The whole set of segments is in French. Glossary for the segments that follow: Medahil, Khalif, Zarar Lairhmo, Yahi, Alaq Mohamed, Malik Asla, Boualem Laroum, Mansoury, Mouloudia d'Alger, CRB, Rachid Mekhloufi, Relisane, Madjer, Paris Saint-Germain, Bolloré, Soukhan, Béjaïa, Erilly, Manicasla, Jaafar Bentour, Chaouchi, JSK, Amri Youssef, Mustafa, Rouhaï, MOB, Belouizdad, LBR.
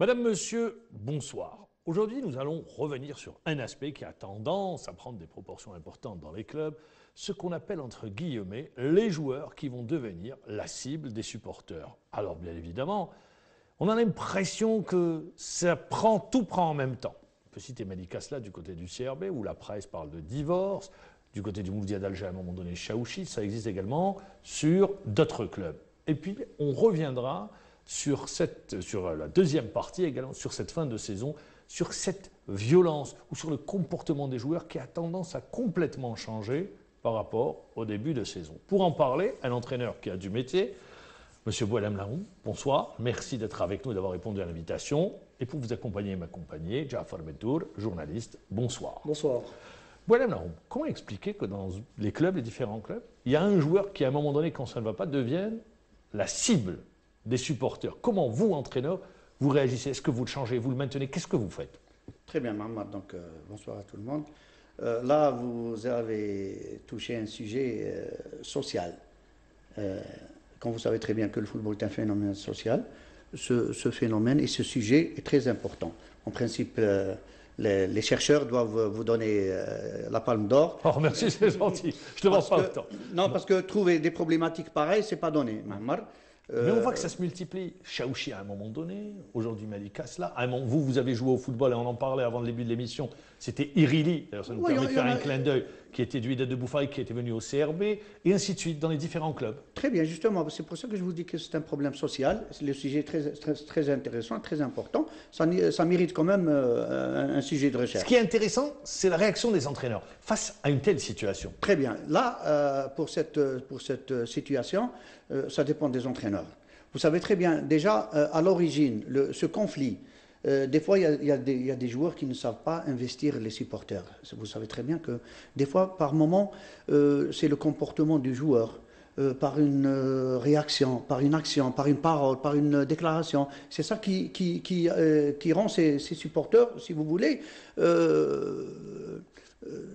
Madame, monsieur, bonsoir. Aujourd'hui, nous allons revenir sur un aspect qui a tendance à prendre des proportions importantes dans les clubs, ce qu'on appelle entre guillemets les joueurs qui vont devenir la cible des supporters. Alors bien évidemment, on a l'impression que ça prend, tout prend en même temps. On peut citer Manicasla du côté du CRB, où la presse parle de divorce, du côté du Mouloudia d'Alger à un moment donné, Chaouchi, ça existe également sur d'autres clubs. Et puis on reviendra sur la deuxième partie également, sur cette fin de saison, sur cette violence ou sur le comportement des joueurs qui a tendance à complètement changer par rapport au début de saison. Pour en parler, un entraîneur qui a du métier, Monsieur Boualem Laroum, bonsoir, merci d'être avec nous et d'avoir répondu à l'invitation. Et pour vous accompagner et m'accompagner, Jaafar Bentour, journaliste, bonsoir. Bonsoir. Boualem Laroum, comment expliquer que dans les clubs, les différents clubs, il y a un joueur qui à un moment donné, quand ça ne va pas, devienne la cible des supporters? Comment vous, entraîneur, vous réagissez? Est-ce que vous le changez? Vous le maintenez? Qu'est-ce que vous faites? Très bien, Mohamed. Donc, bonsoir à tout le monde. Là, vous avez touché un sujet social. Quand vous savez très bien que le football est un phénomène social, ce phénomène et ce sujet est très important. En principe, les chercheurs doivent vous donner la palme d'or. Oh, merci, c'est gentil. Je ne demande pas le temps. Non, parce que trouver des problématiques pareilles, ce n'est pas donné, Mohamed. Mais on voit que ça se multiplie. Chaouchi à un moment donné, aujourd'hui Malik Asla. Vous avez joué au football et on en parlait avant le début de l'émission. C'était Erilly, d'ailleurs ça nous permet de faire un clin d'œil, qui était du de Bouffaï, qui était venu au CRB, et ainsi de suite dans les différents clubs. Très bien, justement, c'est pour ça que je vous dis que c'est un problème social. Le sujet est très intéressant, très important. Ça mérite quand même un sujet de recherche. Ce qui est intéressant, c'est la réaction des entraîneurs face à une telle situation. Très bien. Là, pour cette situation, ça dépend des entraîneurs. Vous savez très bien, déjà, à l'origine, ce conflit, des fois, il y a des joueurs qui ne savent pas investir les supporters. Vous savez très bien que, des fois, par moment, c'est le comportement du joueur, par une réaction, par une action, par une parole, par une déclaration. C'est ça qui rend ces supporters, si vous voulez...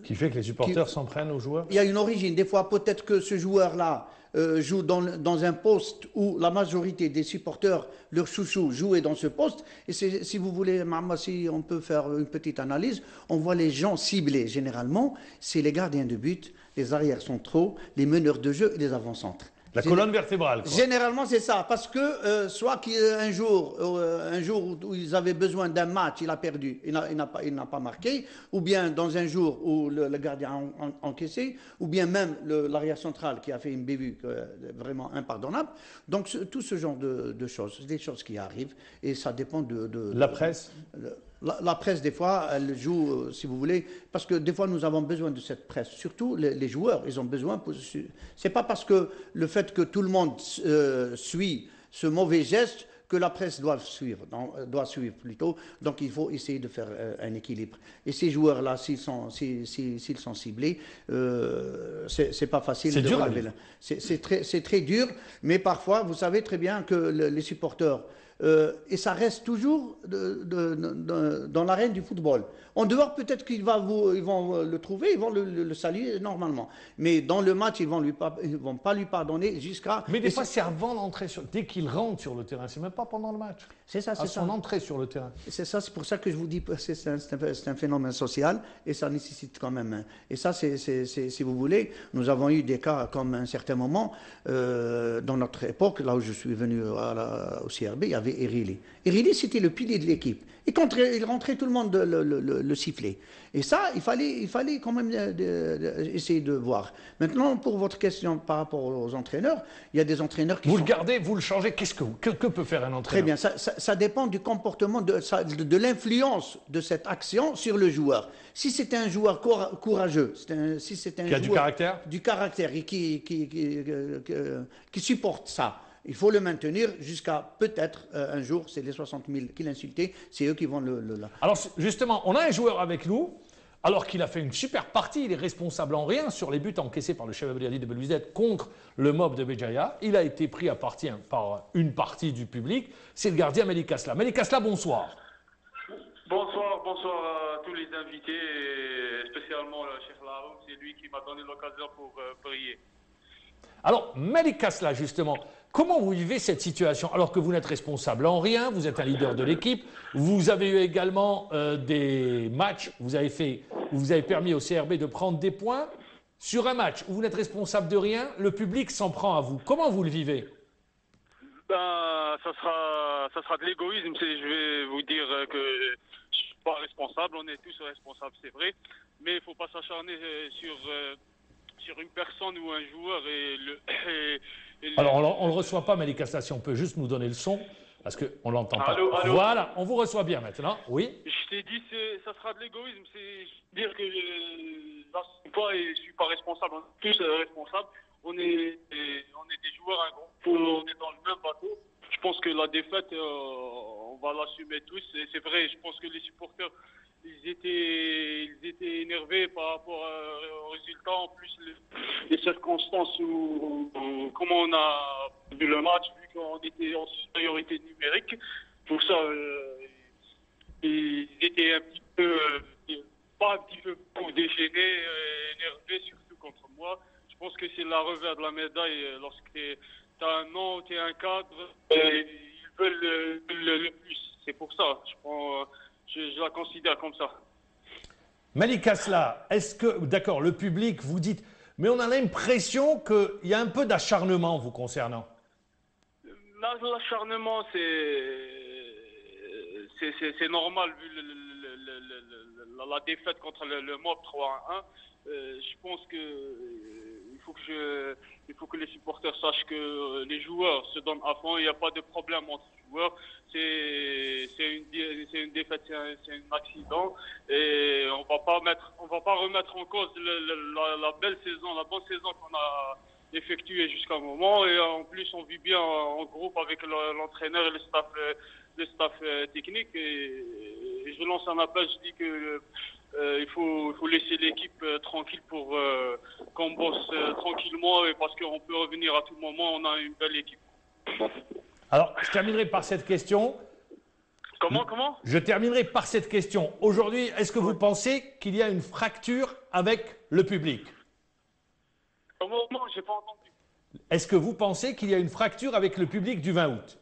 qui fait que les supporters s'en prennent aux joueurs? Il y a une origine. Des fois, peut-être que ce joueur-là joue dans un poste où la majorité des supporters, leur chouchou, jouaient dans ce poste. Et si vous voulez, Mahama, si on peut faire une petite analyse, on voit les gens ciblés généralement, c'est les gardiens de but, les arrières centraux, les meneurs de jeu et les avant-centres. La colonne vertébrale, quoi. Généralement, c'est ça. Parce que soit un jour où ils avaient besoin d'un match, il a perdu, il n'a pas marqué, ou bien dans un jour où le gardien a encaissé, ou bien même l'arrière central qui a fait une bévue vraiment impardonnable. Donc, tout ce genre de choses, c'est des choses qui arrivent et ça dépend de la presse. La presse, des fois, elle joue, si vous voulez, parce que des fois, nous avons besoin de cette presse. Surtout, les joueurs, ils ont besoin. C'est pas parce que le fait que tout le monde suit ce mauvais geste que la presse doit suivre plutôt. Donc, il faut essayer de faire un équilibre. Et ces joueurs-là, s'ils sont ciblés, c'est pas facile de relever. C'est très dur, mais parfois, vous savez très bien que les supporters... et ça reste toujours dans l'arène du football. En dehors, peut-être qu'ils vont le trouver, ils vont le saluer normalement. Mais dans le match, ils ne vont pas lui pardonner jusqu'à... Mais des fois, c'est avant l'entrée, dès qu'il rentre sur le terrain, c'est même pas pendant le match. C'est ça, c'est ça. À son entrée sur le terrain. C'est ça, c'est pour ça que je vous dis que c'est un phénomène social et ça nécessite quand même... Et ça, si vous voulez, nous avons eu des cas comme à un certain moment, dans notre époque, là où je suis venu au CRB, il y avait Erilly. Erilly, c'était le pilier de l'équipe. Et quand il rentrait, tout le monde le sifflait. Et ça, il fallait quand même essayer de voir. Maintenant, pour votre question par rapport aux entraîneurs, il y a des entraîneurs qui... Vous le gardez, vous le changez. Que peut faire un entraîneur? Très bien, ça dépend du comportement, de l'influence de cette action sur le joueur. Si c'est un joueur courageux, si c'est un joueur... Qui a du caractère et qui supporte ça. Il faut le maintenir jusqu'à peut-être un jour, c'est les 60 000 qui l'insultaient, c'est eux qui vont le... Alors justement, on a un joueur avec nous, alors qu'il a fait une super partie, il est responsable en rien sur les buts encaissés par le chef de Belouizdad contre le MOB de Béjaïa. Il a été pris à partie par une partie du public, c'est le gardien Manicasla. Manicasla, bonsoir. Bonsoir à tous les invités, et spécialement le chef Laroum, c'est lui qui m'a donné l'occasion pour prier. Alors, Manicasla, justement, comment vous vivez cette situation alors que vous n'êtes responsable en rien, vous êtes un leader de l'équipe, vous avez eu également des matchs, vous avez permis au CRB de prendre des points sur un match où vous n'êtes responsable de rien, le public s'en prend à vous. Comment vous le vivez? Ben, ça sera de l'égoïsme. Je vais vous dire que je ne suis pas responsable, on est tous responsables, c'est vrai, mais il ne faut pas s'acharner sur une personne ou un joueur. Alors, on ne le reçoit pas, Manicasla, si on peut juste nous donner le son, parce qu'on ne l'entend pas. Allô, allô. Voilà, on vous reçoit bien maintenant, oui. Je t'ai dit, ça sera de l'égoïsme, c'est dire que je ne suis pas responsable, on est tous responsables, on est des joueurs, un groupe, on est dans le même bateau. Je pense que la défaite, on va l'assumer tous, c'est vrai, je pense que les supporters, ils étaient énervés par rapport aux résultats, en plus les circonstances où comment on a vu le match, vu qu'on était en supériorité numérique. Pour ça, ils étaient un petit peu, déchaînés, énervés, surtout contre moi. Je pense que c'est la revers de la médaille lorsque tu as un nom, tu es un cadre, et ils veulent le plus. C'est pour ça, je la considère comme ça. Manicasla, est-ce que, d'accord, le public, vous dites, mais on a l'impression qu'il y a un peu d'acharnement vous concernant. L'acharnement, c'est normal vu la défaite contre le MOB 3-1. Je pense que il faut que les supporters sachent que les joueurs se donnent à fond. Il n'y a pas de problème entre joueurs. C'est une défaite, c'est un accident. Et on va pas remettre en cause la belle saison, la bonne saison qu'on a effectuée jusqu'à un moment. Et en plus, on vit bien en groupe avec l'entraîneur et le staff technique. Et je lance un appel. Je dis que il faut laisser l'équipe tranquille pour qu'on bosse tranquillement, et parce qu'on peut revenir à tout moment, on a une belle équipe. Alors, je terminerai par cette question. Comment? Je terminerai par cette question. Aujourd'hui, est-ce que vous pensez qu'il y a une fracture avec le public? Comment? Non, je n'ai pas entendu. Est-ce que vous pensez qu'il y a une fracture avec le public du 20 août?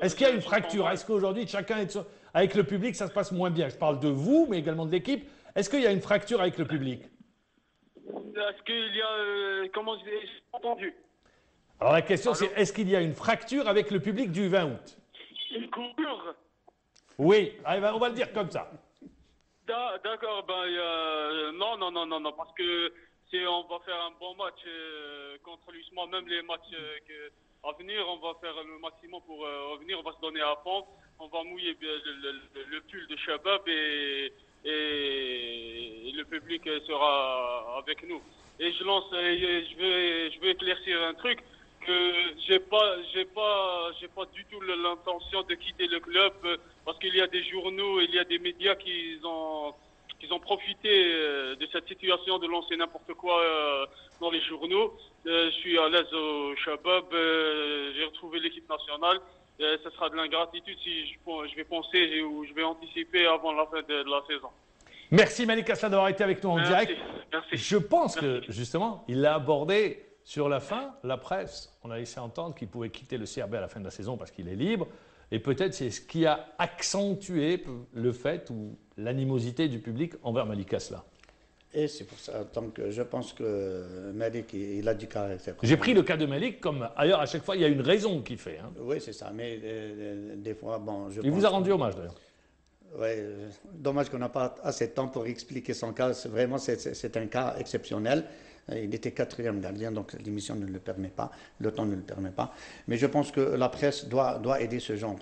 Est-ce qu'il y a une fracture? Est-ce qu'aujourd'hui, chacun est... Avec le public, ça se passe moins bien. Je parle de vous, mais également de l'équipe. Est-ce qu'il y a une fracture avec le public? Est-ce qu'il y a... comment je l'ai entendu? Alors la question, c'est est-ce qu'il y a une fracture avec le public du 20 août? Une coupure? Oui, allez, ben, on va le dire comme ça. D'accord, ben, non, parce que on va faire un bon match contre l'USMA, même les matchs à venir, on va faire le maximum pour revenir, on va se donner à fond. On va mouiller le pull de Shabab et le public sera avec nous. Et je vais éclaircir un truc, que j'ai pas du tout l'intention de quitter le club, parce qu'il y a des journaux, il y a des médias qui ont profité de cette situation de lancer n'importe quoi dans les journaux. Je suis à l'aise au Shabab, j'ai retrouvé l'équipe nationale. Ce sera de l'ingratitude si je vais penser ou je vais anticiper avant la fin de la saison. Merci Manicasla d'avoir été avec nous en direct. Merci. Je pense que, justement, il l'a abordé sur la fin. La presse, on a laissé entendre qu'il pouvait quitter le CRB à la fin de la saison parce qu'il est libre. Et peut-être c'est ce qui a accentué le fait ou l'animosité du public envers Manicasla. Et c'est pour ça, donc, je pense que Malik, il a du caractère. J'ai pris le cas de Malik comme ailleurs, à chaque fois, il y a une raison qui fait. Hein. Oui, c'est ça, mais des fois, bon... Il vous a rendu hommage, d'ailleurs. Oui, dommage qu'on n'a pas assez de temps pour expliquer son cas. Vraiment, c'est un cas exceptionnel. Il était quatrième gardien, donc l'émission ne le permet pas, le temps ne le permet pas. Mais je pense que la presse doit aider ce genre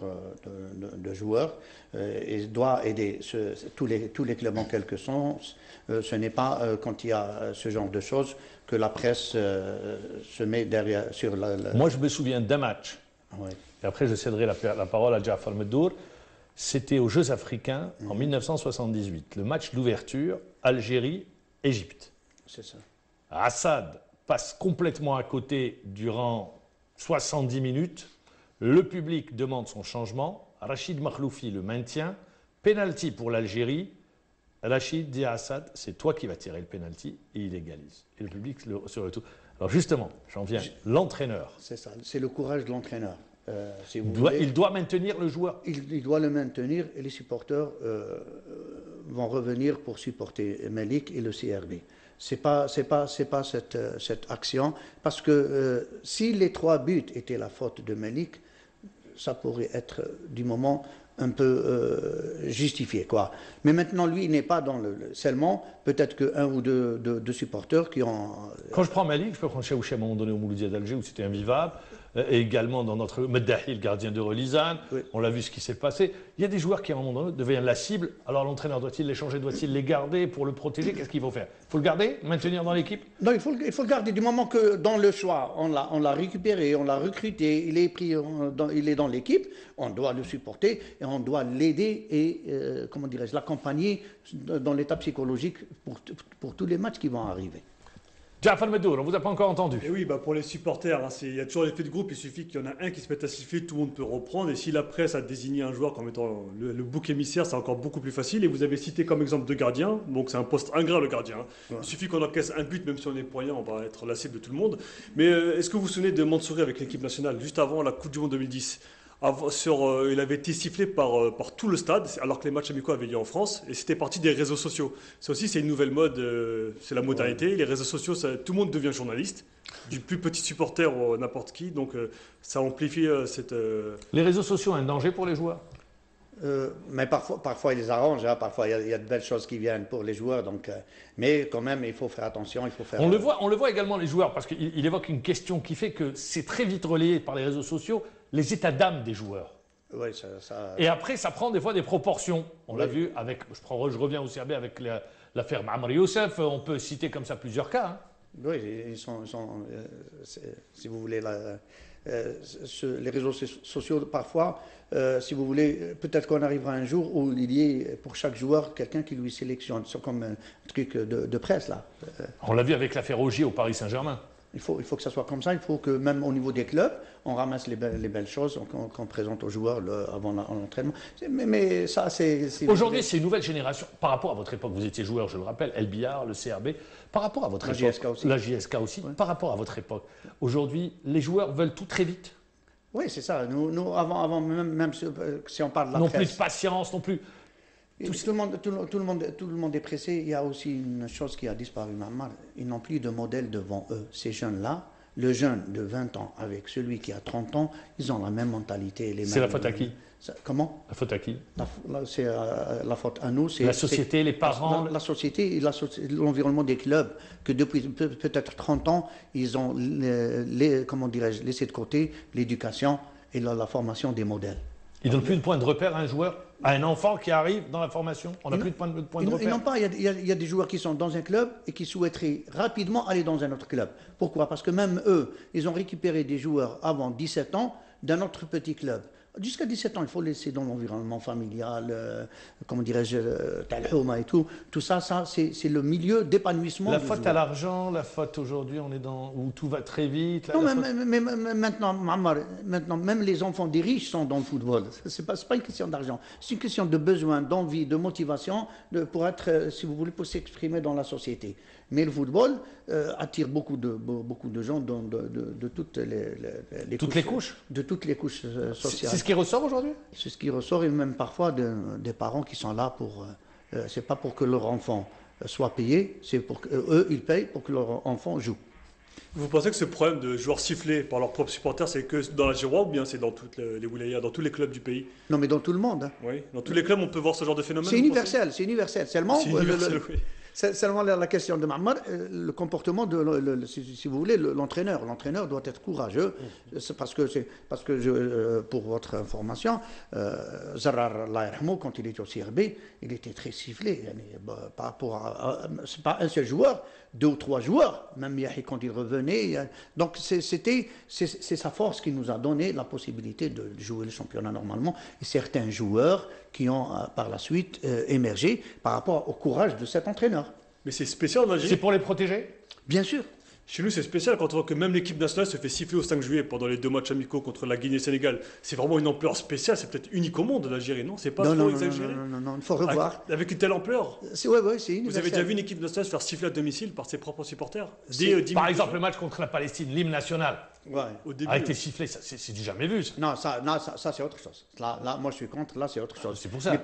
de joueurs et doit aider tous les clubs en quelque sens. Ce n'est pas quand il y a ce genre de choses que la presse se met derrière. Moi, je me souviens d'un match. Oui. Et après, je céderai la parole à Jaafar Bentour. C'était aux Jeux africains en 1978, le match d'ouverture Algérie-Égypte. C'est ça. Assad passe complètement à côté durant 70 minutes. Le public demande son changement. Rachid Mekhloufi le maintient. Pénalty pour l'Algérie. Rachid dit à Assad, c'est toi qui vas tirer le pénalty, et il égalise. Et le public se retourne. Alors justement, j'en viens, l'entraîneur. C'est ça, c'est le courage de l'entraîneur. Si vous voulez, il doit maintenir le joueur. Il doit le maintenir et les supporters vont revenir pour supporter Malik et le CRB. C'est pas cette action, parce que si les trois buts étaient la faute de Malik, ça pourrait être du moment un peu justifié, quoi. Mais maintenant, lui, il n'est pas dans le... Seulement, peut-être qu'un ou deux de supporters qui ont... Quand je prends Malik, je peux prendre Chaouchi à un moment donné au Mouloudia d'Alger, où c'était invivable, et également dans notre... Medahil, gardien de Relisane, oui. On l'a vu ce qui s'est passé. Il y a des joueurs qui, à un moment donné, deviennent la cible. Alors, l'entraîneur doit-il les changer? Doit-il les garder pour le protéger? Qu'est-ce qu'il faut faire? Il faut le garder? Maintenir dans l'équipe? Non, il faut le garder. Du moment que, dans le choix, on l'a récupéré, on l'a recruté, il est dans l'équipe, on doit le supporter. Et on doit l'aider et, comment dirais-je, l'accompagner dans l'état psychologique pour tous les matchs qui vont arriver. Jaafar Bentour, on ne vous a pas encore entendu. Et oui, bah pour les supporters, il y a toujours l'effet de groupe. Il suffit qu'il y en a un qui se mette à siffler, tout le monde peut reprendre. Et si la presse a désigné un joueur comme étant le bouc émissaire, c'est encore beaucoup plus facile. Et vous avez cité comme exemple deux gardiens. Donc c'est un poste ingrat, le gardien. Ouais. Il suffit qu'on encaisse un but, même si on est poignant, on va être la cible de tout le monde. Mais est-ce que vous vous souvenez de Mansoury avec l'équipe nationale, juste avant la Coupe du Monde 2010 ? Il avait été sifflé par tout le stade, alors que les matchs amicaux avaient lieu en France, et c'était parti des réseaux sociaux. Ça aussi, c'est une nouvelle mode, c'est la modernité. Les réseaux sociaux, tout le monde devient journaliste, du plus petit supporter à n'importe qui, donc ça amplifie cette... Les réseaux sociaux, un danger pour les joueurs? Mais parfois ils les arrangent, hein, parfois il y a de belles choses qui viennent pour les joueurs, donc, mais quand même il faut faire attention, il faut faire... On le voit également les joueurs, parce qu'il évoque une question qui fait que c'est très vite relayé par les réseaux sociaux, les états d'âme des joueurs. Oui, ça... Et après ça prend des fois des proportions, on l'a vu, avec, je reviens au CRB avec l'affaire Amri Youssef, on peut citer comme ça plusieurs cas. Hein. Oui, si vous voulez... les réseaux sociaux, parfois, si vous voulez, peut-être qu'on arrivera un jour où il y ait pour chaque joueur quelqu'un qui lui sélectionne. C'est comme un truc de presse, là. On l'a vu avec l'affaire Augier au Paris Saint-Germain. Il faut que ça soit comme ça. Il faut que même au niveau des clubs, on ramasse les belles choses qu'on présente aux joueurs avant l'entraînement. Mais ça, c'est... Aujourd'hui, c'est une nouvelle génération. Par rapport à votre époque, vous étiez joueur, je le rappelle, LBR, le CRB. Par rapport à votre époque... La JSK aussi. La JSK aussi. Ouais. Par rapport à votre époque, aujourd'hui, les joueurs veulent tout très vite. Oui, c'est ça. Nous avant même si on parle de la presse... Non plus de patience, non plus... Tout le monde est pressé. Il y a aussi une chose qui a disparu, ils n'ont plus de modèle devant eux. Ces jeunes-là, le jeune de 20 ans avec celui qui a 30 ans, ils ont la même mentalité. C'est la faute à qui? Comment? La faute à qui? C'est la faute à nous. La société, les parents? La société, l'environnement des clubs, que depuis peut-être 30 ans, ils ont laissé de côté l'éducation et la formation des modèles. Ils ne donnent plus de point de repère à un joueur, à un enfant qui arrive dans la formation. On n'a plus de point de repère. Ils n'ont pas. Il y a des joueurs qui sont dans un club et qui souhaiteraient rapidement aller dans un autre club. Pourquoi? Parce que même eux, ils ont récupéré des joueurs avant 17 ans d'un autre petit club. Jusqu'à 17 ans, il faut laisser dans l'environnement familial, comment dirais-je, Talhouma et tout. Tout ça, c'est le milieu d'épanouissement. La faute à l'argent, la faute aujourd'hui, on est dans où tout va très vite. Non, mais maintenant, même les enfants des riches sont dans le football. C'est pas une question d'argent. C'est une question de besoin, d'envie, de motivation, pour être, si vous voulez, pour s'exprimer dans la société. Mais le football attire beaucoup de gens de toutes les toutes couches. Les couches de toutes les couches sociales. C'est ce qui ressort aujourd'hui? C'est ce qui ressort, et même parfois des parents qui sont là pour... c'est pas pour que leur enfant soit payé, c'est pour qu'eux, ils payent pour que leur enfant joue. Vous pensez que ce problème de joueurs sifflés par leurs propres supporters, c'est que dans la Giroa ou bien c'est dans toutes les wilayas, dans tous les clubs du pays? Non, mais dans tout le monde. Hein. Oui, dans tous les clubs, on peut voir ce genre de phénomène. C'est universel, c'est universel. Seulement, oui. Seulement la question de Mahamad, le comportement de, si vous voulez, l'entraîneur. L'entraîneur doit être courageux, parce que pour votre information, Zarar Lairhmo, quand il était au CRB, il était très sifflé. C'est pas un seul joueur, deux ou trois joueurs, même Yahi quand il revenait. Donc c'est sa force qui nous a donné la possibilité de jouer le championnat normalement. Et certains joueurs qui ont par la suite émergé par rapport au courage de cet entraîneur. Mais c'est spécial en Algérie. C'est pour les protéger? Bien sûr. Chez nous, c'est spécial quand on voit que même l'équipe nationale se fait siffler au 5 juillet pendant les deux matchs amicaux contre la Guinée et le Sénégal. C'est vraiment une ampleur spéciale, c'est peut-être unique au monde l'Algérie, non? C'est pas trop exagéré? Non, il faut revoir. Avec une telle ampleur? Ouais, c'est une. Vous avez déjà vu une équipe nationale se faire siffler à domicile par ses propres supporters? Par exemple, le match contre la Palestine, l'hymne national a été sifflé, c'est du jamais vu. Non, ça c'est autre chose. Là, moi je suis contre, là c'est autre chose. C'est pour ça. Mais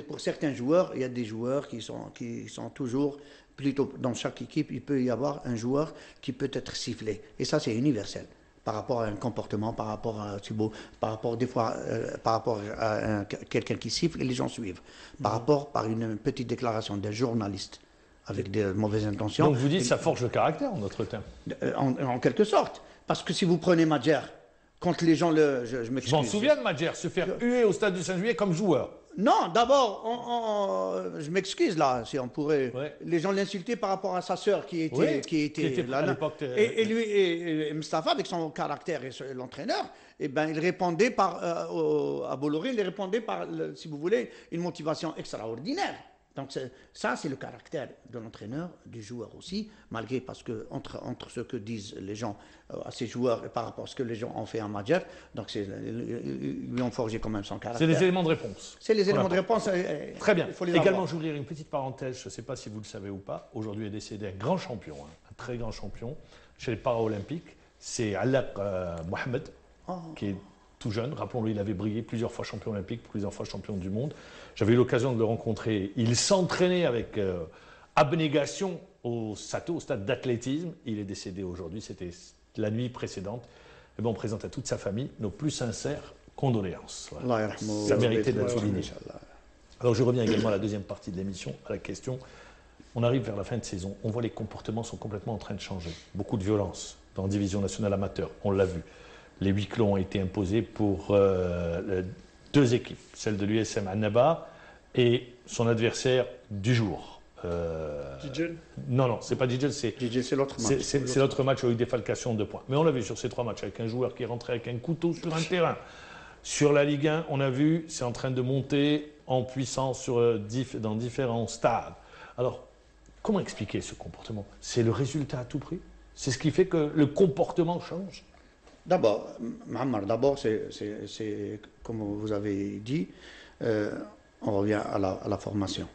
pour certains joueurs, il y a des joueurs qui sont toujours. Plutôt, dans chaque équipe, il peut y avoir un joueur qui peut être sifflé. Et ça, c'est universel. Par rapport à un comportement, par rapport à Thibaut, par rapport des fois, par rapport à quelqu'un qui siffle et les gens suivent. Par rapport par une petite déclaration d'un journaliste avec de mauvaises intentions. Donc vous dites ça forge le caractère, en notre terme. En quelque sorte. Parce que si vous prenez Madjer, quand les gens le... Je m'excuse. Je m'en souviens de Madjer, se faire huer au stade du 5 juillet comme joueur. Non, d'abord, je m'excuse là, si on pourrait. Ouais. Les gens l'insultaient par rapport à sa sœur qui était là. Et lui, et Mustafa, avec son caractère et l'entraîneur, eh ben, il répondait à Bolloré, il répondait par, si vous voulez, une motivation extraordinaire. Donc ça, c'est le caractère de l'entraîneur, du joueur aussi, malgré parce que entre ce que disent les gens à ces joueurs et par rapport à ce que les gens ont fait à Madjer, donc ils lui ont forgé quand même son caractère. C'est les éléments de réponse. C'est les éléments de réponse. Très bien. Également, j'ouvrirai une petite parenthèse, je ne sais pas si vous le savez ou pas, aujourd'hui est décédé un grand champion, un très grand champion chez les Paralympiques, c'est Alaq Mohamed, qui est tout jeune, rappelons-le, il avait brillé plusieurs fois champion olympique, plusieurs fois champion du monde. J'avais eu l'occasion de le rencontrer. Il s'entraînait avec abnégation au Sato, au stade d'athlétisme. Il est décédé aujourd'hui, c'était la nuit précédente. Et bien, on présente à toute sa famille nos plus sincères condoléances. Voilà. Ça méritait d'être souligné. Alors je reviens également à la deuxième partie de l'émission, à la question. On arrive vers la fin de saison, on voit les comportements sont complètement en train de changer. Beaucoup de violence dans la division nationale amateur, on l'a vu. Les huis clos ont été imposés pour deux équipes, celle de l'USM Annaba et son adversaire du jour. Djidjel ? Non, c'est pas Djidjel, c'est l'autre match. C'est l'autre match où il y a eu des falcations de points. Mais on l'a vu sur ces trois matchs, avec un joueur qui est rentré avec un couteau sur un terrain. Sur la Ligue 1, on a vu, c'est en train de monter en puissance dans différents stades. Alors, comment expliquer ce comportement? C'est le résultat à tout prix? C'est ce qui fait que le comportement change? D'abord, Mohamed, c'est comme vous avez dit, on revient à la formation,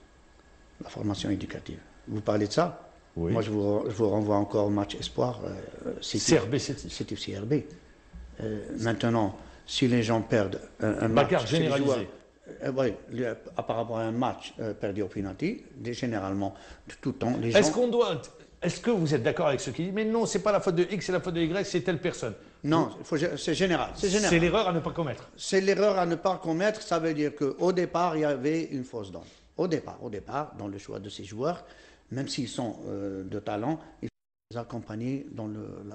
la formation éducative. Vous parlez de ça? Oui. Moi, je vous renvoie encore au match espoir. C'était CRB. Maintenant, si les gens perdent un match... Bagarre généralisée. Oui, par rapport à un match perdu au penalty, généralement, de tout le temps, les gens... Est-ce que vous êtes d'accord avec ceux qui disent « Mais non, c'est pas la faute de X, c'est la faute de Y, c'est telle personne ». Non, c'est général. C'est l'erreur à ne pas commettre. C'est l'erreur à ne pas commettre, ça veut dire qu'au départ, il y avait une fausse donne. Au départ, dans le choix de ces joueurs, même s'ils sont de talent, il faut les accompagner dans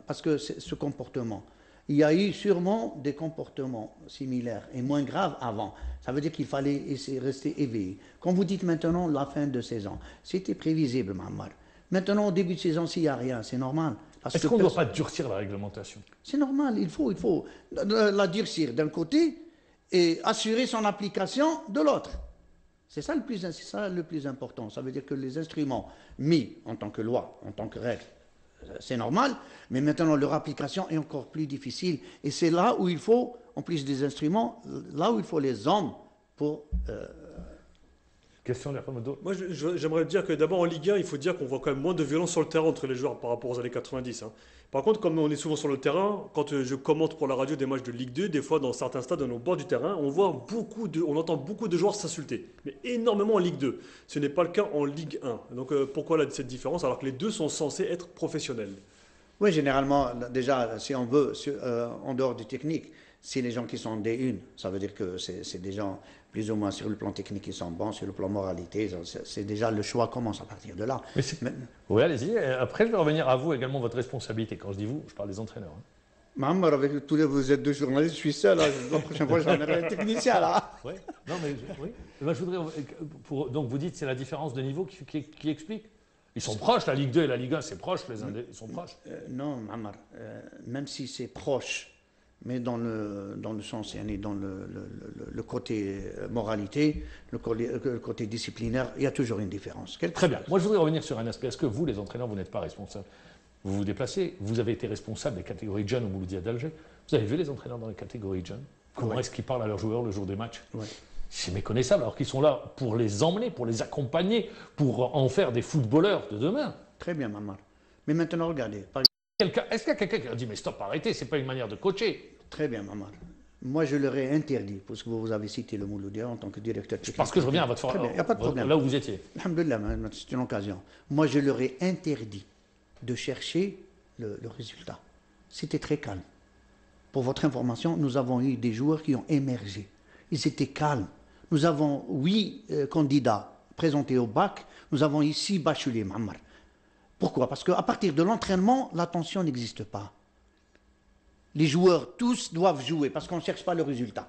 parce que ce comportement, il y a eu sûrement des comportements similaires et moins graves avant. Ça veut dire qu'il fallait essayer de rester éveillé. Quand vous dites maintenant la fin de saison, c'était prévisible, Mammar. Maintenant, au début de saison, s'il n'y a rien, c'est normal. Est-ce qu'on ne doit pas durcir la réglementation? C'est normal, il faut la durcir d'un côté et assurer son application de l'autre. C'est ça le plus important. Ça veut dire que les instruments mis en tant que loi, en tant que règle, c'est normal, mais maintenant leur application est encore plus difficile. Et c'est là où il faut, en plus des instruments, là où il faut les hommes pour... Question de moi, j'aimerais dire que d'abord en Ligue 1, il faut dire qu'on voit quand même moins de violence sur le terrain entre les joueurs par rapport aux années 90. Hein. Par contre, comme on est souvent sur le terrain, quand je commente pour la radio des matchs de Ligue 2, des fois dans certains stades, on est au bord du terrain, on entend beaucoup de joueurs s'insulter, mais énormément en Ligue 2. Ce n'est pas le cas en Ligue 1. Donc pourquoi cette différence alors que les deux sont censés être professionnels? Oui, généralement, déjà, si on veut, en dehors des techniques, si les gens qui sont en D1, ça veut dire que c'est des gens... plus ou moins sur le plan technique, ils sont bons, sur le plan moralité, c'est déjà le choix commence à partir de là. Oui, allez-y. Après, je vais revenir à vous également, votre responsabilité. Quand je dis vous, je parle des entraîneurs. Hein. Maman, avec tous les vous êtes deux journalistes, je suis seul. Hein. La prochaine fois, j'en aurai un technicien là. Oui, non, mais oui. Ben, je voudrais. Donc, vous dites c'est la différence de niveau qui explique. Ils sont proches, la Ligue 2 et la Ligue 1, c'est proche, ils sont proches. Non, Maman, même si c'est proche. Mais dans le sens, dans le côté moralité, le côté disciplinaire, il y a toujours une différence. Très bien. Moi, je voudrais revenir sur un aspect. Est-ce que vous, les entraîneurs, vous n'êtes pas responsables vous vous déplacez, vous avez été responsable des catégories jeunes au Mouloudia d'Alger, vous avez vu les entraîneurs dans les catégories jeunes, comment est-ce qu'ils parlent à leurs joueurs le jour des matchs? C'est méconnaissable, alors qu'ils sont là pour les emmener, pour les accompagner, pour en faire des footballeurs de demain. Très bien, Mamar. Mais maintenant, regardez. Est-ce qu'il y a quelqu'un qui a dit, mais stop, arrêtez, c'est pas une manière de coacher? Très bien, Mamar. Moi, je leur ai interdit, parce que vous avez cité le Mouloudia en tant que directeur technique. Parce que je reviens à votre forme. Il n'y a pas de problème. Là où vous étiez. Alhamdoulilah, c'est une occasion. Moi, je leur ai interdit de chercher le résultat. C'était très calme. Pour votre information, nous avons eu des joueurs qui ont émergé. Ils étaient calmes. Nous avons 8 candidats présentés au bac. Nous avons ici bachelier, Mammar. Pourquoi? Parce qu'à partir de l'entraînement, la tension n'existe pas. Les joueurs, tous, doivent jouer parce qu'on ne cherche pas le résultat.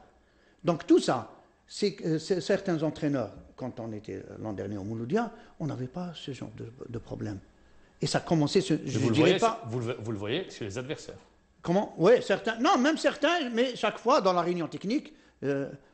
Donc tout ça, c'est certains entraîneurs, quand on était l'an dernier au Mouloudia, on n'avait pas ce genre de problème. Et ça commençait, vous le voyez chez les adversaires. Comment? Oui, certains. Non, même certains, mais chaque fois, dans la réunion technique,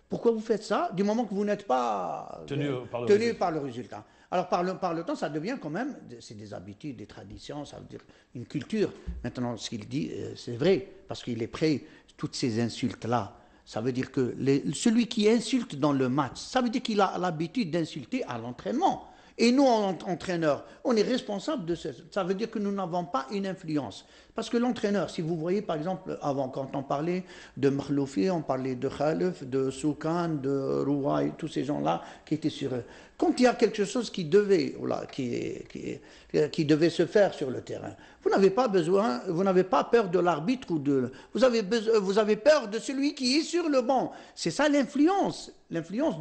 pourquoi vous faites ça du moment que vous n'êtes pas tenu par le résultat? Alors par le temps, ça devient quand même, c'est des habitudes, des traditions, ça veut dire une culture. Maintenant, ce qu'il dit, c'est vrai, parce qu'il est prêt, toutes ces insultes-là, ça veut dire que celui qui insulte dans le match, ça veut dire qu'il a l'habitude d'insulter à l'entraînement. Et nous, entraîneurs, on est responsable de ça. Ça veut dire que nous n'avons pas une influence. Parce que l'entraîneur, si vous voyez, par exemple, avant, quand on parlait de Mekhloufi, on parlait de Khalif, de Soukhan, de Rouhaï, tous ces gens-là qui étaient sur eux. Quand il y a quelque chose qui devait, qui devait se faire sur le terrain, vous n'avez pas besoin, vous n'avez pas peur de l'arbitre ou de... Vous avez peur de celui qui est sur le banc. C'est ça l'influence. L'influence,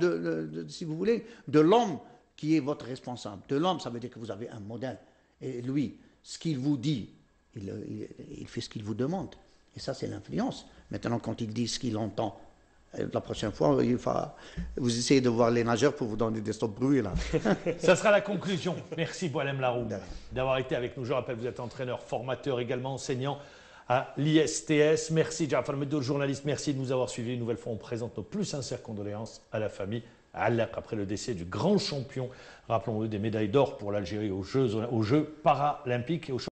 si vous voulez, de l'homme qui est votre responsable. De l'homme, ça veut dire que vous avez un modèle. Et lui, ce qu'il vous dit, il fait ce qu'il vous demande. Et ça, c'est l'influence. Maintenant, quand il dit ce qu'il entend, la prochaine fois, vous essayez de voir les nageurs pour vous donner des stops bruits, là. Ça sera la conclusion. Merci, Boualem Laroum, d'avoir été avec nous. Je rappelle, vous êtes entraîneur, formateur, également enseignant à l'ISTS. Merci, Jaafar Bentour, journaliste. Merci de nous avoir suivis. Une nouvelle fois, on présente nos plus sincères condoléances à la famille Alaq, après le décès du grand champion, rappelons-le, des médailles d'or pour l'Algérie aux Jeux paralympiques et aux